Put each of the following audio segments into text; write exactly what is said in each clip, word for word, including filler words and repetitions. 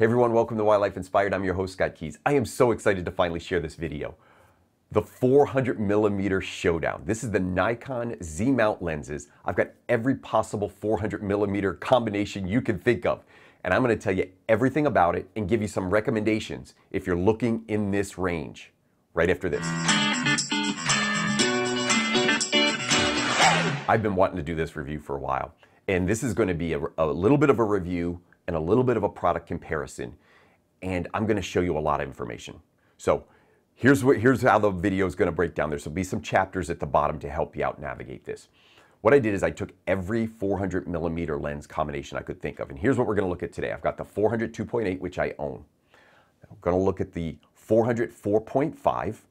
Hey everyone, welcome to Wildlife Inspired. I'm your host, Scott Keys. I am so excited to finally share this video. The four hundred millimeter showdown. This is the Nikon Z-Mount lenses. I've got every possible four hundred millimeter combination you can think of. And I'm gonna tell you everything about it and give you some recommendations if you're looking in this range, right after this. I've been wanting to do this review for a while. And this is gonna be a, a little bit of a review and a little bit of a product comparison, and I'm going to show you a lot of information. So here's what here's how the video is going to break down. There's going to be some chapters at the bottom to help you out navigate this. What I did is I took every four hundred millimeter lens combination I could think of, and here's what we're going to look at today. I've got the four hundred two point eight, which I own. I'm going to look at the four hundred four point five,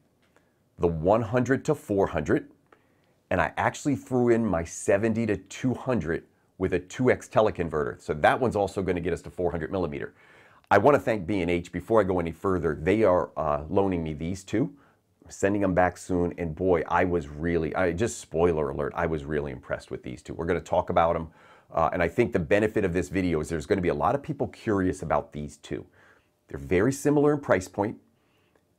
the one hundred to four hundred, and I actually threw in my seventy to two hundred with a two X teleconverter. So that one's also gonna get us to four hundred millimeter. I wanna thank B and H before I go any further. They are uh, loaning me these two. I'm sending them back soon, and boy, I was really, I just spoiler alert, I was really impressed with these two. We're gonna talk about them, uh, and I think the benefit of this video is there's gonna be a lot of people curious about these two. They're very similar in price point,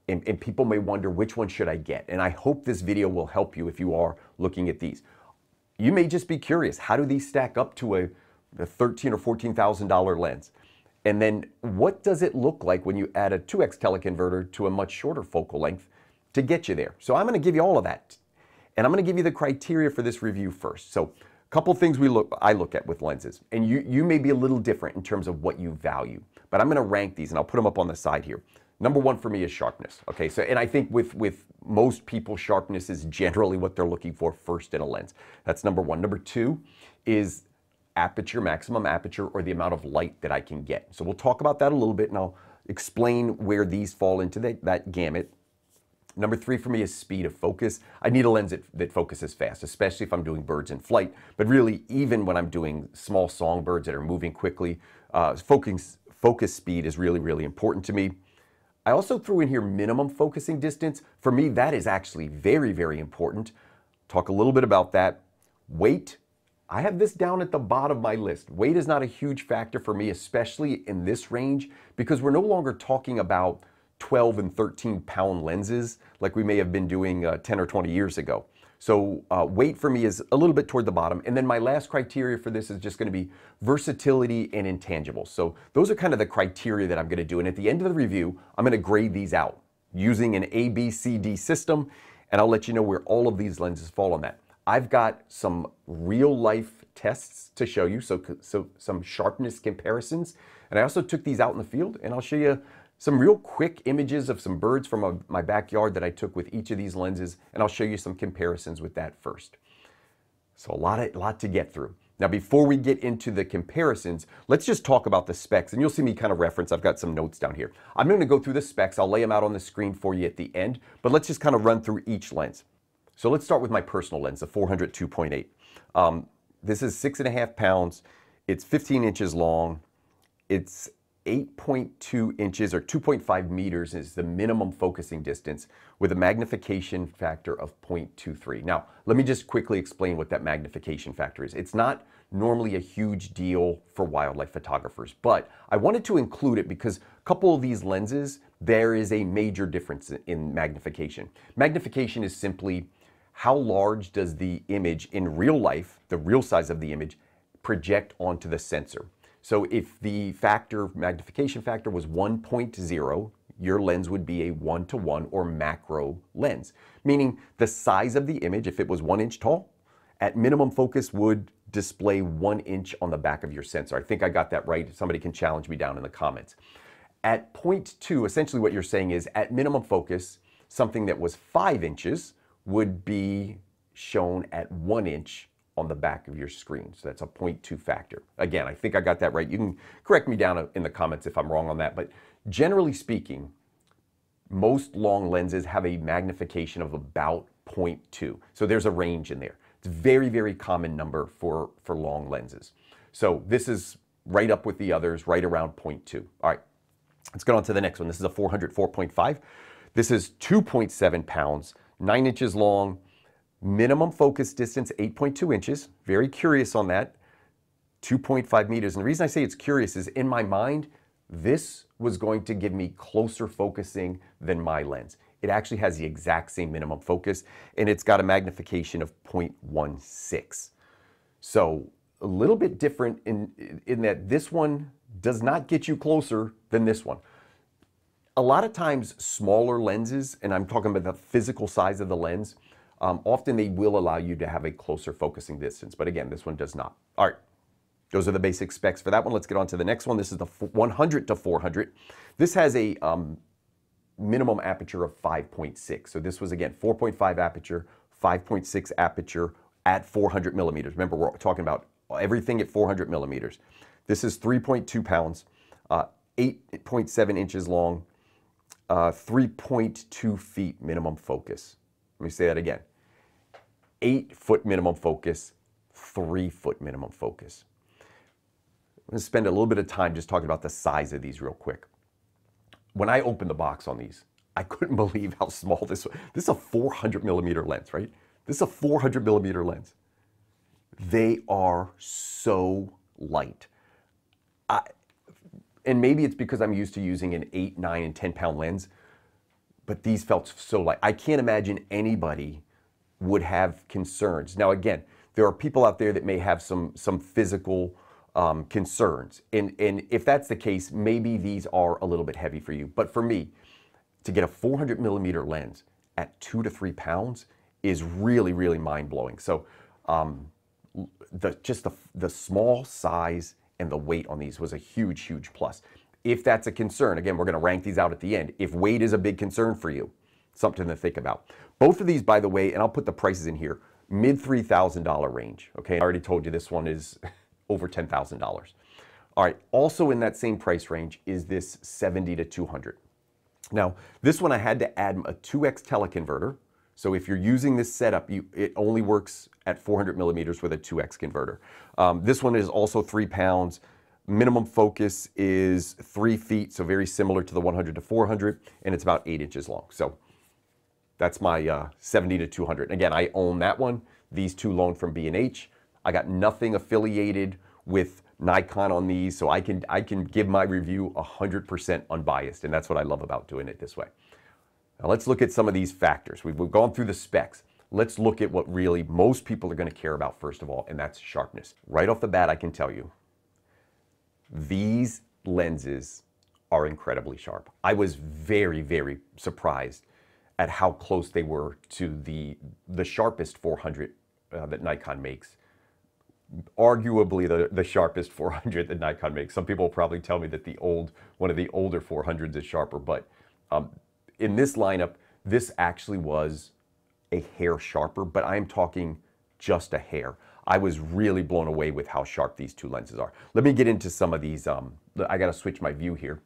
and, and people may wonder, which one should I get? And I hope this video will help you if you are looking at these. You may just be curious, how do these stack up to a, a thirteen or fourteen thousand dollar lens? And then what does it look like when you add a two X teleconverter to a much shorter focal length to get you there? So I'm gonna give you all of that. And I'm gonna give you the criteria for this review first. So a couple things we look, I look at with lenses, and you, you may be a little different in terms of what you value, but I'm gonna rank these and I'll put them up on the side here. Number one for me is sharpness, okay? So, and I think with, with most people, sharpness is generally what they're looking for first in a lens. That's number one. Number two is aperture, maximum aperture, or the amount of light that I can get. So we'll talk about that a little bit, and I'll explain where these fall into the, that gamut. Number three for me is speed of focus. I need a lens that, that focuses fast, especially if I'm doing birds in flight, but really even when I'm doing small songbirds that are moving quickly, uh, focus, focus speed is really, really important to me. I also threw in here minimum focusing distance. For me, that is actually very, very important. Talk a little bit about that. Weight, I have this down at the bottom of my list. Weight is not a huge factor for me, especially in this range, because we're no longer talking about twelve and thirteen pound lenses like we may have been doing uh, ten or twenty years ago. So uh, weight for me is a little bit toward the bottom. And then my last criteria for this is just gonna be versatility and intangibles. So those are kind of the criteria that I'm gonna do. And at the end of the review, I'm gonna grade these out using an A B C D system. And I'll let you know where all of these lenses fall on that. I've got some real life tests to show you. So, so some sharpness comparisons. And I also took these out in the field, and I'll show you some real quick images of some birds from a, my backyard that I took with each of these lenses, and I'll show you some comparisons with that first. So a lot, of, lot to get through. Now before we get into the comparisons, let's just talk about the specs, and you'll see me kind of reference, I've got some notes down here. I'm gonna go through the specs, I'll lay them out on the screen for you at the end, but let's just kind of run through each lens. So let's start with my personal lens, the four hundred two point eight. Um, this is six and a half pounds, it's fifteen inches long, it's eight point two inches or two point five meters is the minimum focusing distance with a magnification factor of zero point two three. Now, let me just quickly explain what that magnification factor is. It's not normally a huge deal for wildlife photographers, but I wanted to include it because a couple of these lenses, there is a major difference in magnification. Magnification is simply how large does the image in real life, the real size of the image, project onto the sensor. So if the factor, magnification factor was one point zero, your lens would be a one to one or macro lens, meaning the size of the image, if it was one inch tall, at minimum focus would display one inch on the back of your sensor. I think I got that right. Somebody can challenge me down in the comments. At zero point two, essentially what you're saying is at minimum focus, something that was five inches would be shown at one inch on the back of your screen. So that's a zero point two factor. Again, I think I got that right. You can correct me down in the comments if I'm wrong on that, but generally speaking, most long lenses have a magnification of about zero point two. So there's a range in there. It's a very, very common number for, for long lenses. So this is right up with the others, right around zero point two. All right, let's go on to the next one. This is a four hundred four point five. This is two point seven pounds, nine inches long, minimum focus distance, eight point two inches. Very curious on that. two point five meters. And the reason I say it's curious is in my mind, This was going to give me closer focusing than my lens. It actually has the exact same minimum focus, and it's got a magnification of zero point one six. So a little bit different in, in that this one does not get you closer than this one. A lot of times smaller lenses, and I'm talking about the physical size of the lens, um, often they will allow you to have a closer focusing distance. But again, this one does not. All right. Those are the basic specs for that one. Let's get on to the next one. This is the one hundred to four hundred. This has a um, minimum aperture of five point six. So this was, again, four point five aperture, five point six aperture at four hundred millimeters. Remember, we're talking about everything at four hundred millimeters. This is three point two pounds, uh, eight point seven inches long, uh, three point two feet minimum focus. Let me say that again. eight foot minimum focus, three foot minimum focus. I'm gonna spend a little bit of time just talking about the size of these real quick. When I opened the box on these, I couldn't believe how small this was. This is a four hundred millimeter lens, right? This is a four hundred millimeter lens. They are so light. I, and maybe it's because I'm used to using an eight, nine, and ten pound lens, but these felt so light. I can't imagine anybody would have concerns. Now, again, there are people out there that may have some, some physical Um, concerns, and and if that's the case, maybe these are a little bit heavy for you. But for me, to get a four hundred millimeter lens at two to three pounds is really, really mind-blowing. So um, the just the, the small size and the weight on these was a huge, huge plus. If that's a concern, again, we're going to rank these out at the end. If weight is a big concern for you, something to think about. Both of these, by the way, and I'll put the prices in here, mid three thousand dollar range. Okay, I already told you this one is over ten thousand dollars. All right, also in that same price range is this seventy to two hundred. Now, this one I had to add a two X teleconverter. So if you're using this setup, you, it only works at four hundred millimeters with a two X converter. Um, this one is also three pounds. Minimum focus is three feet, so very similar to the one hundred to four hundred, and it's about eight inches long. So that's my uh, seventy to two hundred. Again, I own that one. These two loaned from B and H. I got nothing affiliated with Nikon on these, so I can, I can give my review one hundred percent unbiased, and that's what I love about doing it this way. Now let's look at some of these factors. We've, we've gone through the specs. Let's look at what really most people are going to care about first of all, and that's sharpness. Right off the bat, I can tell you, these lenses are incredibly sharp. I was very, very surprised at how close they were to the, the sharpest four hundred uh, that Nikon makes. Arguably the, the sharpest four hundred that Nikon makes. Some people will probably tell me that the old, one of the older four hundreds is sharper, but um, in this lineup, this actually was a hair sharper, but I'm talking just a hair. I was really blown away with how sharp these two lenses are. Let me get into some of these. Um, I gotta switch my view here.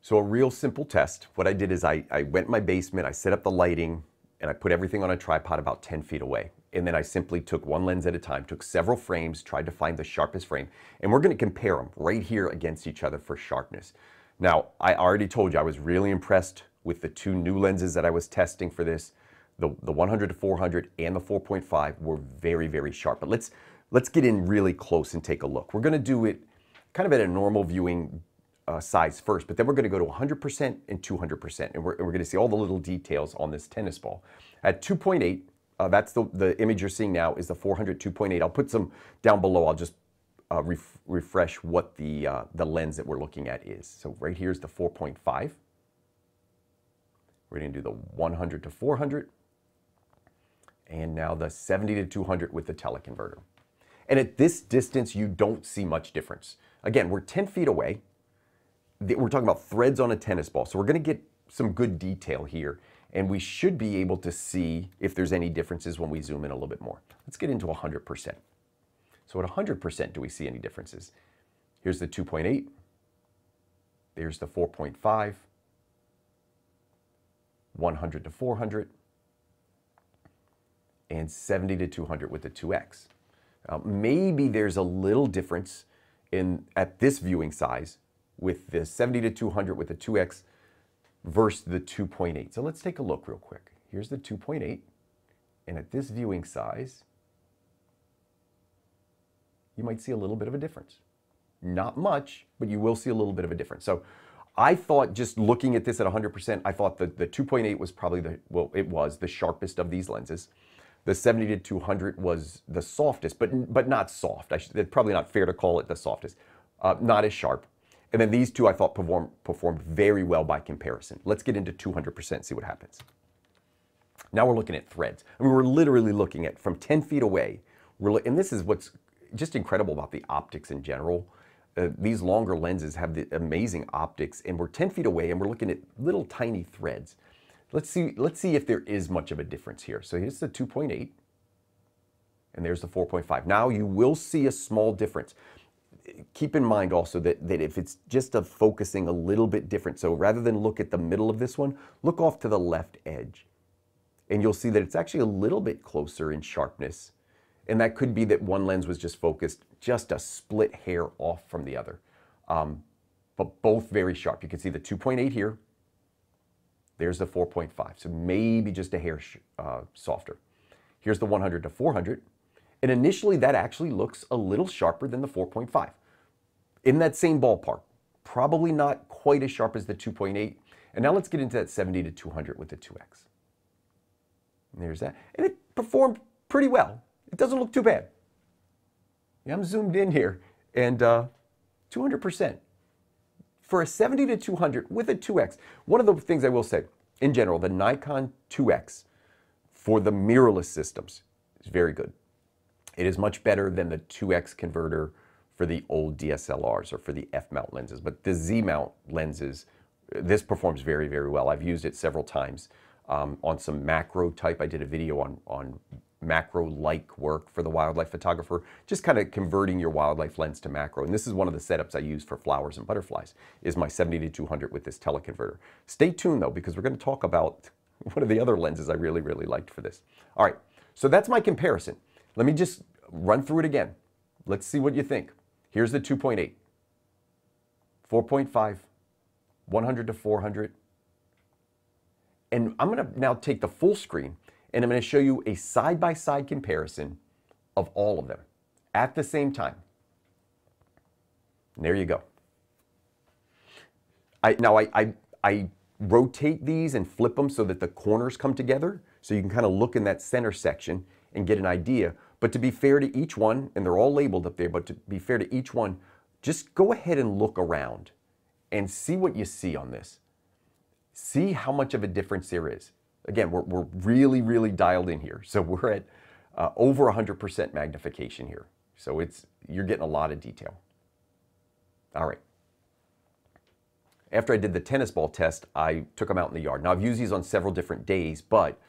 So a real simple test. What I did is I, I went in my basement, I set up the lighting, and I put everything on a tripod about ten feet away. And then I simply took one lens at a time, took several frames, tried to find the sharpest frame, and we're gonna compare them right here against each other for sharpness. Now, I already told you I was really impressed with the two new lenses that I was testing for this. The, the one hundred to four hundred and the four point five were very, very sharp. But let's, let's get in really close and take a look. We're gonna do it kind of at a normal viewing uh, size first, but then we're gonna go to one hundred percent and two hundred percent, and we're, and we're gonna see all the little details on this tennis ball. At two point eight, Uh, that's the, the image you're seeing now is the four hundred two point eight. I'll put some down below. I'll just uh, ref refresh what the, uh, the lens that we're looking at is. So right here's the four point five. We're going to do the one hundred to four hundred. And now the seventy to two hundred with the teleconverter. And at this distance, you don't see much difference. Again, we're ten feet away. We're talking about threads on a tennis ball. So we're going to get some good detail here. And we should be able to see if there's any differences when we zoom in a little bit more. Let's get into one hundred percent. So at one hundred percent, do we see any differences? Here's the two point eight. There's the four point five. one hundred to four hundred. And seventy to two hundred with the two X. Uh, maybe there's a little difference in at this viewing size with the seventy to two hundred with the two X. Versus the two point eight. So let's take a look real quick. Here's the two point eight, and at this viewing size, you might see a little bit of a difference. Not much, but you will see a little bit of a difference. So I thought, just looking at this at one hundred percent, I thought that the two point eight was probably the, well, it was the sharpest of these lenses. The seventy to two hundred was the softest, but, but not soft. I should, it's probably not fair to call it the softest. Uh, not as sharp. And then these two I thought perform, performed very well by comparison. Let's get into two hundred percent and see what happens. Now we're looking at threads. I mean, we're literally looking at, from ten feet away, we're and this is what's just incredible about the optics in general. Uh, these longer lenses have the amazing optics, and we're ten feet away and we're looking at little tiny threads. Let's see, let's see if there is much of a difference here. So here's the two point eight, and there's the four point five. Now you will see a small difference. Keep in mind also that, that if it's just a focusing a little bit different, so rather than look at the middle of this one, look off to the left edge. And you'll see that it's actually a little bit closer in sharpness. And that could be that one lens was just focused just a split hair off from the other. Um, but both very sharp. You can see the two point eight here. There's the four point five. So maybe just a hair sh uh, softer. Here's the one hundred to four hundred. And initially that actually looks a little sharper than the four point five. In that same ballpark. Probably not quite as sharp as the two point eight. And now let's get into that seventy to two hundred with the two X. And there's that. And it performed pretty well. It doesn't look too bad. Yeah, I'm zoomed in here, and uh, two hundred percent. For a seventy to two hundred with a two X, one of the things I will say, in general, the Nikon two X for the mirrorless systems is very good. It is much better than the two X converter for the old D S L Rs or for the F mount lenses, but the Z mount lenses, this performs very, very well. I've used it several times um, on some macro type. I did a video on, on macro-like work for the wildlife photographer, just kind of converting your wildlife lens to macro. And this is one of the setups I use for flowers and butterflies, is my seventy to two hundred with this teleconverter. Stay tuned though, because we're going to talk about one of the other lenses I really, really liked for this. All right, so that's my comparison. Let me just run through it again. Let's see what you think. Here's the two point eight, four point five, one hundred to four hundred. And I'm going to now take the full screen, and I'm going to show you a side-by-side comparison of all of them at the same time. And there you go. I, now, I, I, I rotate these and flip them so that the corners come together, so you can kind of look in that center section and get an idea. But to be fair to each one, and they're all labeled up there, but to be fair to each one, just go ahead and look around and see what you see on this. See how much of a difference there is. Again, we're, we're really, really dialed in here. So we're at uh, over one hundred percent magnification here. So it's, you're getting a lot of detail. All right. After I did the tennis ball test, I took them out in the yard. Now, I've used these on several different days, but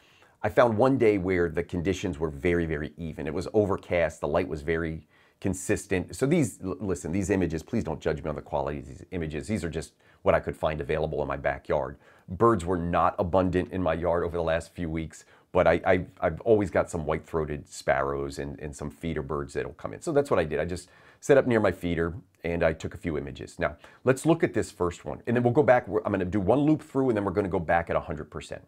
I found one day where the conditions were very, very even. It was overcast. The light was very consistent. So these, listen, these images, please don't judge me on the quality of these images. These are just what I could find available in my backyard. Birds were not abundant in my yard over the last few weeks, but I, I, I've always got some white-throated sparrows and, and some feeder birds that'll come in. So that's what I did. I just set up near my feeder and I took a few images. Now, let's look at this first one, and then we'll go back. I'm gonna do one loop through, and then we're gonna go back at one hundred percent.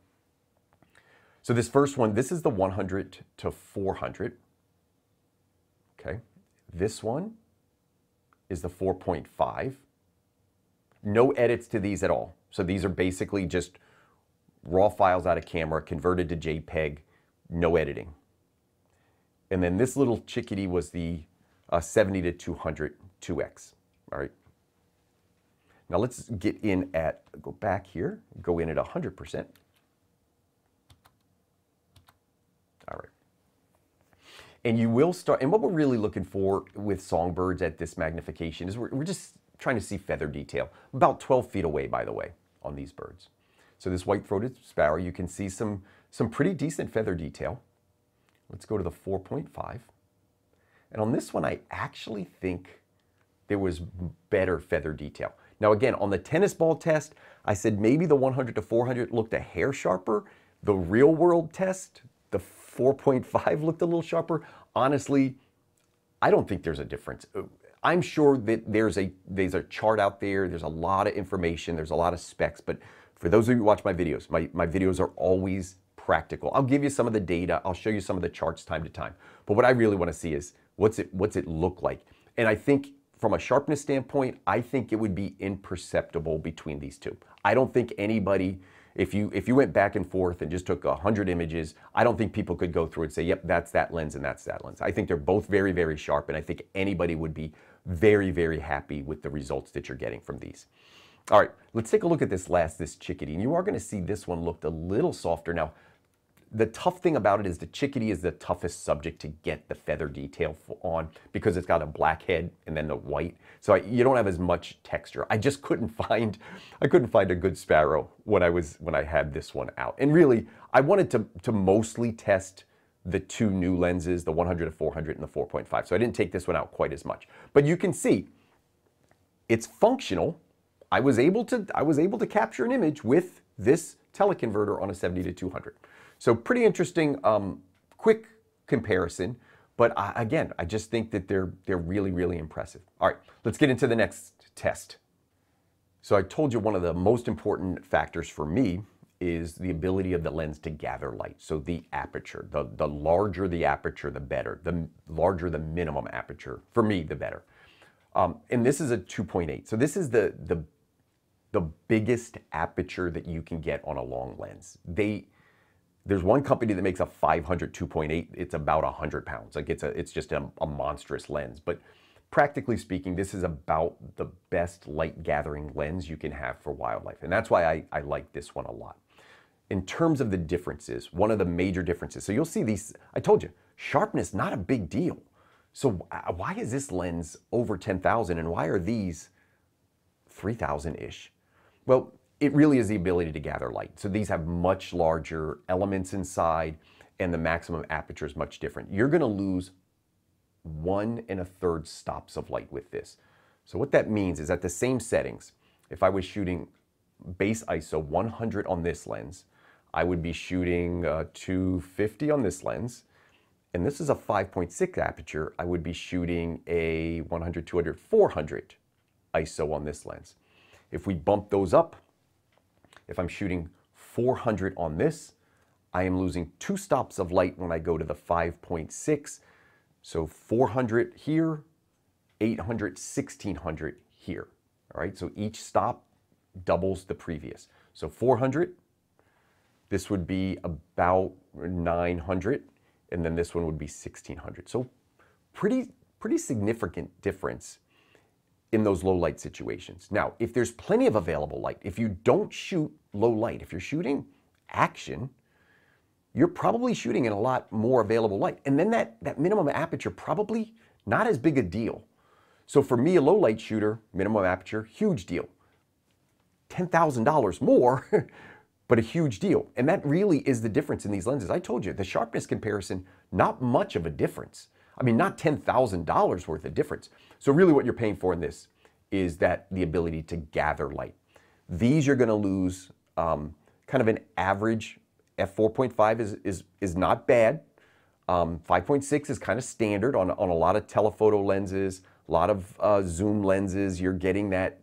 So this first one, this is the one hundred to four hundred, okay? This one is the four point five. No edits to these at all. So these are basically just raw files out of camera, converted to JPEG, no editing. And then this little chickadee was the uh, seventy to two hundred two X, all right? Now let's get in at, go back here, go in at one hundred percent. All right. And you will start, and what we're really looking for with songbirds at this magnification is we're, we're just trying to see feather detail. About twelve feet away, by the way, on these birds. So this white-throated sparrow, you can see some, some pretty decent feather detail. Let's go to the four point five. And on this one, I actually think there was better feather detail. Now again, on the tennis ball test, I said maybe the one hundred to four hundred looked a hair sharper. The real-world test, the four point five looked a little sharper. Honestly, I don't think there's a difference. I'm sure that there's a, there's a chart out there. There's a lot of information. There's a lot of specs. But for those of you who watch my videos, my, my videos are always practical. I'll give you some of the data. I'll show you some of the charts time to time. But what I really want to see is what's it, what's it look like? And I think From a sharpness standpoint, I think it would be imperceptible between these two. I don't think anybody, if you, if you went back and forth and just took one hundred images, I don't think people could go through and say, yep, that's that lens and that's that lens. I think they're both very, very sharp, and I think anybody would be very, very happy with the results that you're getting from these. All right, let's take a look at this last, this chickadee. And you are gonna see this one looked a little softer. Now, the tough thing about it is the chickadee is the toughest subject to get the feather detail on because it's got a black head and then the white. So I, you don't have as much texture. I just couldn't find, I couldn't find a good sparrow when I was, when I had this one out. And really, I wanted to, to mostly test the two new lenses, the one hundred to four hundred and the four point five. So I didn't take this one out quite as much. But you can see it's functional. I was able to, I was able to capture an image with this teleconverter on a seventy to two hundred. So pretty interesting, um, quick comparison, but I, again, I just think that they're, they're really, really impressive. All right, let's get into the next test. So I told you one of the most important factors for me is the ability of the lens to gather light. So the aperture, the, the larger the aperture, the better. The larger the minimum aperture, for me, the better. Um, and this is a two point eight. So this is the, the, the biggest aperture that you can get on a long lens. They... There's one company that makes a five hundred two point eight. It's about one hundred pounds. Like it's a, it's just a, a monstrous lens. But practically speaking, this is about the best light gathering lens you can have for wildlife. And that's why I, I like this one a lot. In terms of the differences, one of the major differences. So you'll see these, I told you, sharpness, not a big deal. So why is this lens over ten thousand and why are these three thousand-ish? Well, it really is the ability to gather light. So these have much larger elements inside and the maximum aperture is much different. You're gonna lose one and a third stops of light with this. So what that means is at the same settings, if I was shooting base I S O one hundred on this lens, I would be shooting uh, two fifty on this lens. And this is a five point six aperture. I would be shooting a one hundred, two hundred, four hundred I S O on this lens. If we bump those up, if I'm shooting four hundred on this, I am losing two stops of light when I go to the five point six. So four hundred here, eight hundred, sixteen hundred here. All right, so each stop doubles the previous. So four hundred, this would be about nine hundred, and then this one would be sixteen hundred. So pretty, pretty significant difference in those low light situations. Now, if there's plenty of available light, if you don't shoot low light, if you're shooting action, you're probably shooting in a lot more available light. And then that, that minimum aperture, probably not as big a deal. So for me, a low light shooter, minimum aperture, huge deal. ten thousand dollars more, but a huge deal. And that really is the difference in these lenses. I told you, the sharpness comparison, not much of a difference. I mean, not ten thousand dollars worth of difference. So really what you're paying for in this is that the ability to gather light. These you're gonna lose um, kind of an average. F four point five is, is, is not bad. Um, five point six is kind of standard on, on a lot of telephoto lenses, a lot of uh, zoom lenses. You're getting that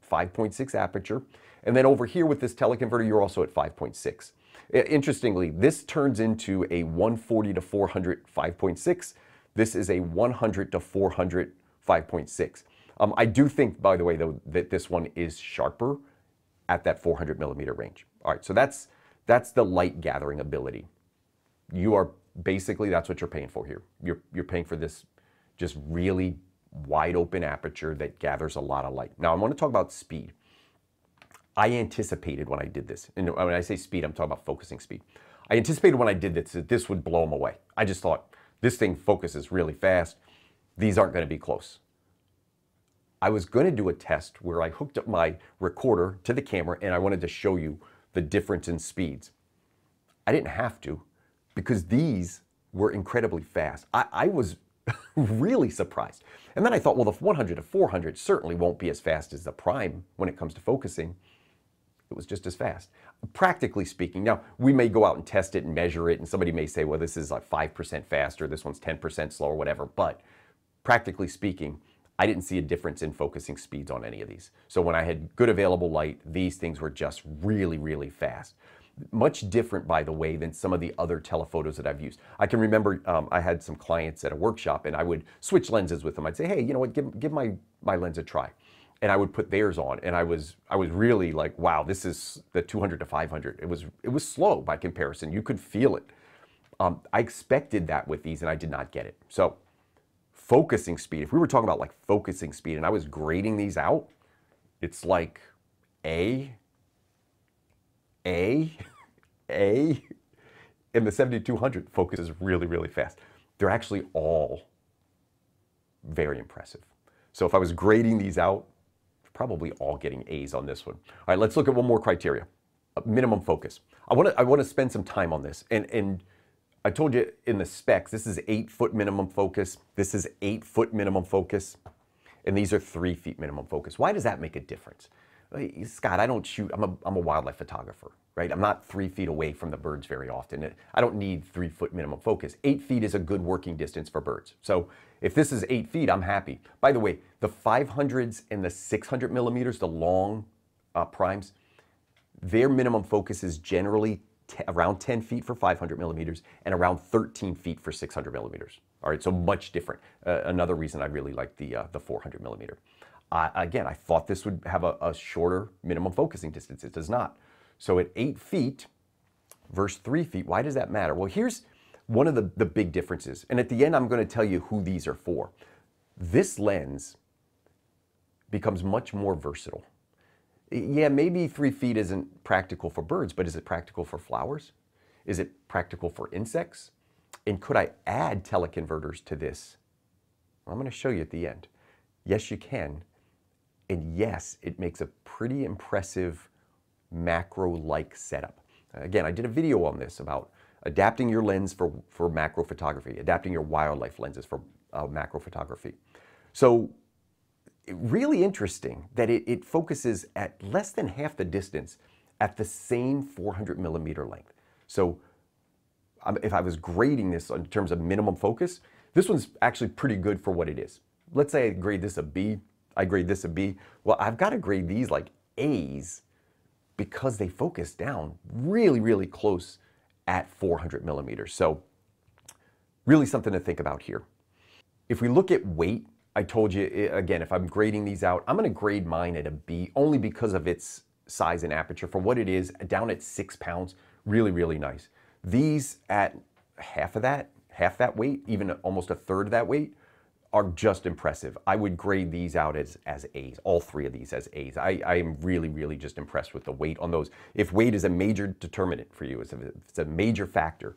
five point six aperture. And then over here with this teleconverter, you're also at five point six. Interestingly, this turns into a one forty to four hundred five point six. This is a one hundred to four hundred five point six. Um, I do think, by the way, though, that this one is sharper at that four hundred millimeter range. All right, so that's, that's the light gathering ability. You are basically, that's what you're paying for here. You're, you're paying for this just really wide open aperture that gathers a lot of light. Now, I want to talk about speed. I anticipated when I did this, and when I say speed, I'm talking about focusing speed. I anticipated when I did this that this would blow them away. I just thought, this thing focuses really fast. These aren't going to be close. I was going to do a test where I hooked up my recorder to the camera and I wanted to show you the difference in speeds. I didn't have to because these were incredibly fast. I, I was really surprised. And then I thought, well, the one hundred to four hundred certainly won't be as fast as the prime when it comes to focusing. It was just as fast, practically speaking. Now, we may go out and test it and measure it, and somebody may say, well, this is like five percent faster, this one's ten percent slower, whatever, but practically speaking, I didn't see a difference in focusing speeds on any of these. So when I had good available light, these things were just really, really fast. much different, by the way, than some of the other telephotos that I've used. I can remember um, I had some clients at a workshop, and I would switch lenses with them. I'd say, hey, you know what, give, give my, my lens a try. And I would put theirs on, and I was I was really like, wow, this is the two hundred to five hundred. It was, it was slow by comparison. You could feel it. Um, I expected that with these, and I did not get it. So focusing speed, if we were talking about like focusing speed, and I was grading these out, it's like A, A, A, and the seventy-two hundred focuses really, really fast. They're actually all very impressive. So if I was grading these out, probably all getting A's on this one. All right, let's look at one more criteria, minimum focus. I want to I want to spend some time on this. And, and I told you in the specs, this is eight foot minimum focus. This is eight foot minimum focus. And these are three feet minimum focus. Why does that make a difference? Scott, I don't shoot, I'm a, I'm a wildlife photographer, right? I'm not three feet away from the birds very often. I don't need three foot minimum focus. Eight feet is a good working distance for birds. So if this is eight feet, I'm happy. By the way, the five hundreds and the six hundred millimeters, the long uh, primes, their minimum focus is generally around ten feet for five hundred millimeters and around thirteen feet for six hundred millimeters. All right, so much different. Uh, another reason I really like the, uh, the four hundred millimeter. Uh, again, I thought this would have a, a shorter minimum focusing distance. It does not. So at eight feet versus three feet, why does that matter? Well, here's one of the, the big differences. And at the end, I'm going to tell you who these are for. This lens becomes much more versatile. Yeah, maybe three feet isn't practical for birds, but is it practical for flowers? Is it practical for insects? And could I add teleconverters to this? Well, I'm going to show you at the end. Yes, you can. And yes, it makes a pretty impressive macro-like setup. Again, I did a video on this about adapting your lens for, for macro photography, adapting your wildlife lenses for uh, macro photography. So really interesting that it, it focuses at less than half the distance at the same four hundred millimeter length. So um, if I was grading this in terms of minimum focus, this one's actually pretty good for what it is. Let's say I grade this a B. I grade this a B. Well, I've got to grade these like A's because they focus down really, really close at four hundred millimeters. So really something to think about here. If we look at weight, I told you, again, if I'm grading these out, I'm going to grade mine at a B only because of its size and aperture. For what it is, down at six pounds, really, really nice. These at half of that, half that weight, even almost a third of that weight, are just impressive. I would grade these out as, as A's, all three of these as A's. I, I am really, really just impressed with the weight on those. If weight is a major determinant for you, it's a, it's a major factor,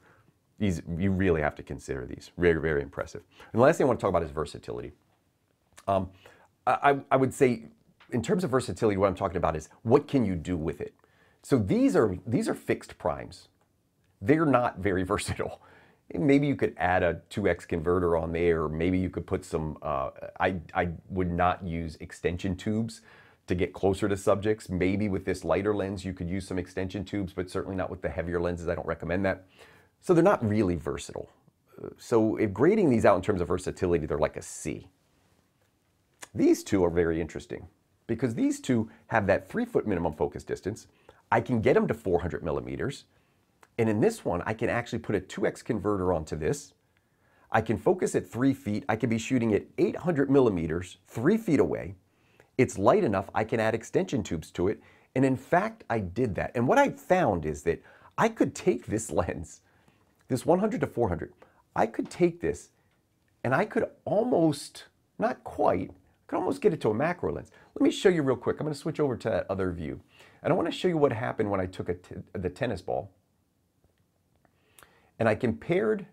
these, you really have to consider these. Very, very impressive. And the last thing I want to talk about is versatility. Um, I, I would say in terms of versatility, what I'm talking about is what can you do with it? So these are, these are fixed primes. They're not very versatile. Maybe you could add a two X converter on there. Maybe you could put some, uh, I, I would not use extension tubes to get closer to subjects. Maybe with this lighter lens, you could use some extension tubes, but certainly not with the heavier lenses. I don't recommend that. So they're not really versatile. So if grading these out in terms of versatility, they're like a C. These two are very interesting because these two have that three foot minimum focus distance. I can get them to four hundred millimeters. And in this one, I can actually put a two X converter onto this. I can focus at three feet. I can be shooting at eight hundred millimeters, three feet away. It's light enough, I can add extension tubes to it. And in fact, I did that. And what I found is that I could take this lens, this one hundred to four hundred, I could take this and I could almost, not quite, I could almost get it to a macro lens. Let me show you real quick. I'm gonna switch over to that other view. And I wanna show you what happened when I took a t the tennis ball. And I compared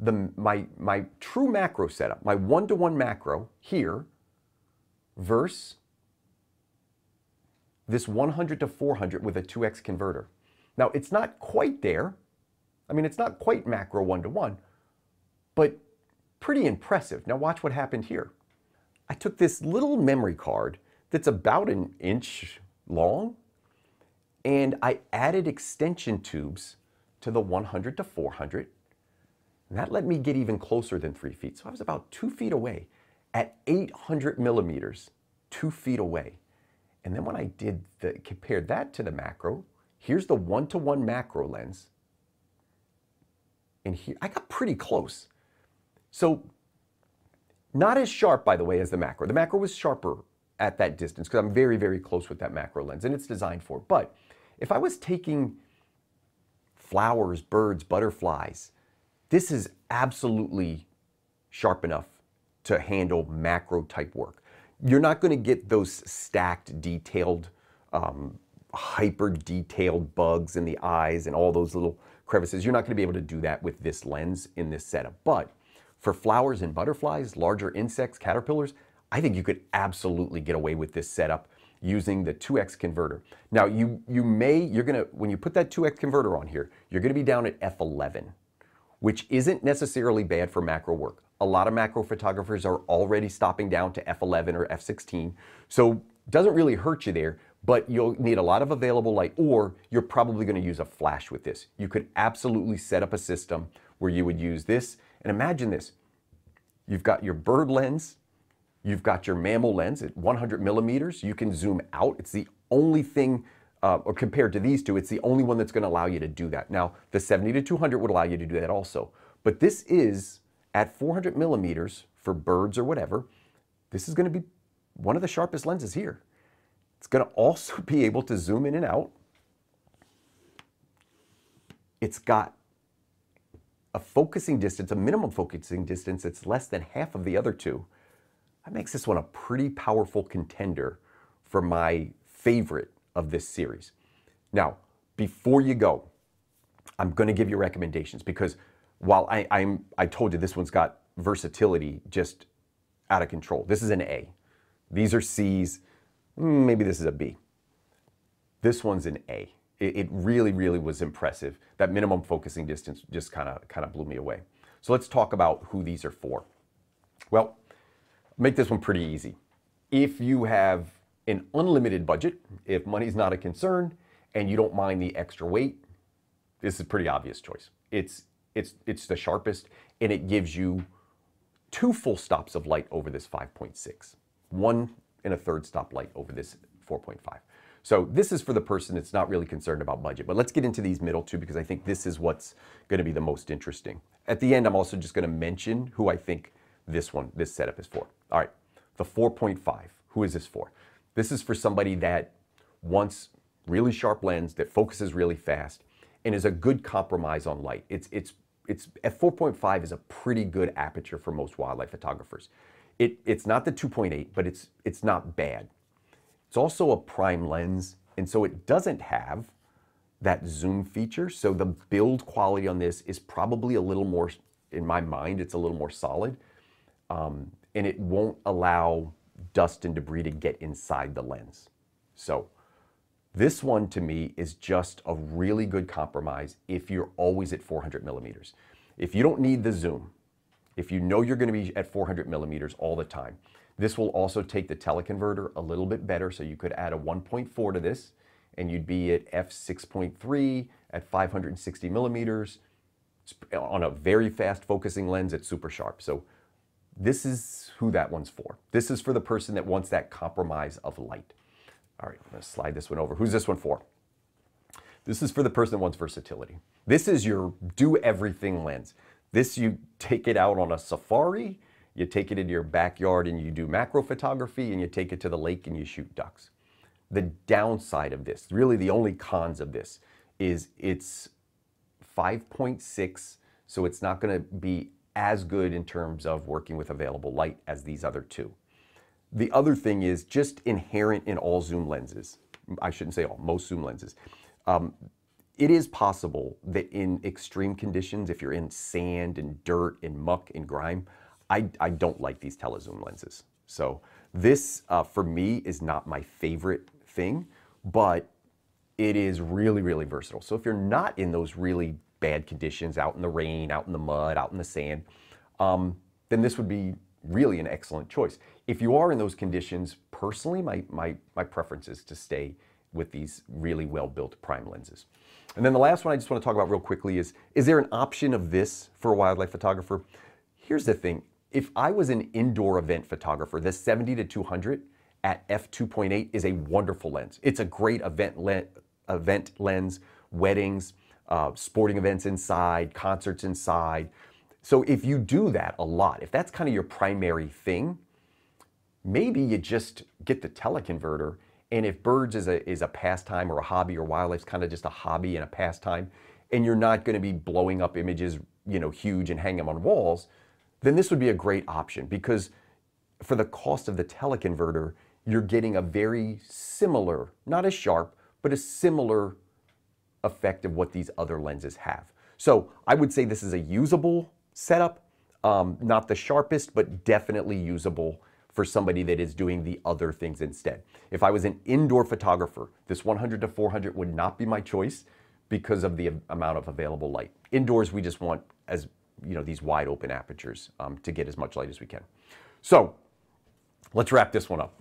the, my, my true macro setup, my one-to-one macro here versus this one hundred to four hundred with a two X converter. Now, it's not quite there. I mean, it's not quite macro one-to-one, but pretty impressive. Now, watch what happened here. I took this little memory card that's about an inch long, and I added extension tubes to the one hundred to four hundred, and that let me get even closer than three feet. So I was about two feet away at eight hundred millimeters, two feet away. And then when I did the, compared that to the macro, Here's the one-to-one macro lens. And here, I got pretty close. So not as sharp, by the way, as the macro. The macro was sharper at that distance because I'm very, very close with that macro lens and it's designed for it. But if I was taking flowers, birds, butterflies, this is absolutely sharp enough to handle macro type work. You're not going to get those stacked, detailed, um, hyper detailed bugs in the eyes and all those little crevices. You're not going to be able to do that with this lens in this setup. But for flowers and butterflies, larger insects, caterpillars, I think you could absolutely get away with this setup using the two X converter. Now you, you may, you're going to, when you put that two X converter on here, you're going to be down at F eleven, which isn't necessarily bad for macro work. A lot of macro photographers are already stopping down to F eleven or F sixteen. So it doesn't really hurt you there, but you'll need a lot of available light, or you're probably going to use a flash with this. You could absolutely set up a system where you would use this. And imagine this, you've got your bird lens, you've got your mammal lens at one hundred millimeters. You can zoom out. It's the only thing, uh, or compared to these two, it's the only one that's going to allow you to do that. Now the seventy to two hundred would allow you to do that also, but this is at four hundred millimeters for birds or whatever. This is going to be one of the sharpest lenses here. It's going to also be able to zoom in and out. It's got a focusing distance, a minimum focusing distance that's less than half of the other two. That makes this one a pretty powerful contender for my favorite of this series. Now, before you go, I'm going to give you recommendations because While I, I'm, I told you this one's got versatility just out of control. This is an A. These are C's. Maybe this is a B. This one's an A. It, it really, really was impressive. That minimum focusing distance just kind of kind of blew me away. So let's talk about who these are for. Well, make this one pretty easy. If you have an unlimited budget, if money's not a concern, and you don't mind the extra weight, this is a pretty obvious choice. It's It's, it's the sharpest, and it gives you two full stops of light over this five point six. One and a third stop light over this four point five. So this is for the person that's not really concerned about budget. But let's get into these middle two because I think this is what's going to be the most interesting. At the end, I'm also just going to mention who I think this one, this setup is for. All right, the four point five, who is this for? This is for somebody that wants really sharp lens that focuses really fast and is a good compromise on light. It's, it's It's at four point five is a pretty good aperture for most wildlife photographers. It, it's not the two point eight, but it's, it's not bad. It's also a prime lens, and so it doesn't have that zoom feature. So the build quality on this is probably a little more, in my mind, it's a little more solid. Um, and it won't allow dust and debris to get inside the lens. So this one to me is just a really good compromise if you're always at four hundred millimeters. If you don't need the zoom, if you know you're going to be at four hundred millimeters all the time, this will also take the teleconverter a little bit better. So you could add a one point four to this and you'd be at f six point three at five hundred sixty millimeters on a very fast focusing lens. It's super sharp. So this is who that one's for. This is for the person that wants that compromise of light. All right, I'm going to slide this one over. Who's this one for? This is for the person that wants versatility. This is your do-everything lens. This, you take it out on a safari, you take it into your backyard and you do macro photography, and you take it to the lake and you shoot ducks. The downside of this, really the only cons of this, is it's five point six, so it's not going to be as good in terms of working with available light as these other two. The other thing is just inherent in all zoom lenses. I shouldn't say all, most zoom lenses. Um, it is possible that in extreme conditions, if you're in sand and dirt and muck and grime, I, I don't like these telezoom lenses. So this, uh, for me, is not my favorite thing, but it is really, really versatile. So if you're not in those really bad conditions, out in the rain, out in the mud, out in the sand, um, then this would be really an excellent choice. If you are in those conditions, personally, my, my, my preference is to stay with these really well-built prime lenses. And then the last one I just want to talk about real quickly is, is there an option of this for a wildlife photographer? Here's the thing. If I was an indoor event photographer, the seventy to two hundred at f two point eight is a wonderful lens. It's a great event, le event lens, weddings, uh, sporting events inside, concerts inside. So if you do that a lot, if that's kind of your primary thing, maybe you just get the teleconverter. And if birds is a, is a pastime or a hobby, or wildlife's kind of just a hobby and a pastime, and you're not going to be blowing up images, you know, huge and hang them on walls, then this would be a great option, because for the cost of the teleconverter, you're getting a very similar, not as sharp, but a similar effect of what these other lenses have. So I would say this is a usable setup, um, not the sharpest, but definitely usable for somebody that is doing the other things instead. If I was an indoor photographer, this one hundred to four hundred would not be my choice because of the amount of available light. Indoors, we just want, as you know, these wide open apertures um, to get as much light as we can. So let's wrap this one up.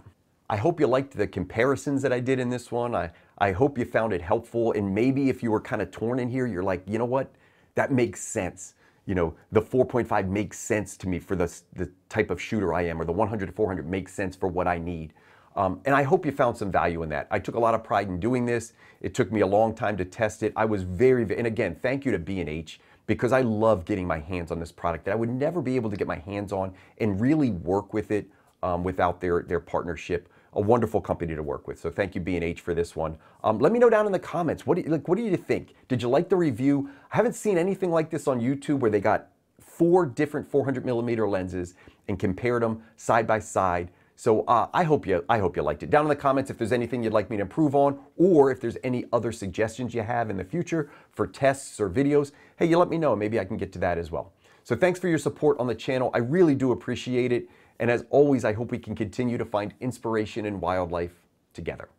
I hope you liked the comparisons that I did in this one. I, I hope you found it helpful. And maybe if you were kind of torn in here, you're like, you know what, that makes sense. You know, the four point five makes sense to me for the, the type of shooter I am, or the one hundred to four hundred makes sense for what I need. Um, and I hope you found some value in that. I took a lot of pride in doing this. It took me a long time to test it. I was very, very and again, thank you to B and H, because I love getting my hands on this product that I would never be able to get my hands on and really work with it um, without their, their partnership. A wonderful company to work with. So thank you, B and H, for this one. Um, let me know down in the comments, what do you, like, what do you think? Did you like the review? I haven't seen anything like this on YouTube where they got four different four hundred millimeter lenses and compared them side by side. So uh, I hope you, I hope you liked it. Down in the comments if there's anything you'd like me to improve on, or if there's any other suggestions you have in the future for tests or videos, hey, you let me know. Maybe I can get to that as well. So thanks for your support on the channel. I really do appreciate it. And as always, I hope we can continue to find inspiration in wildlife together.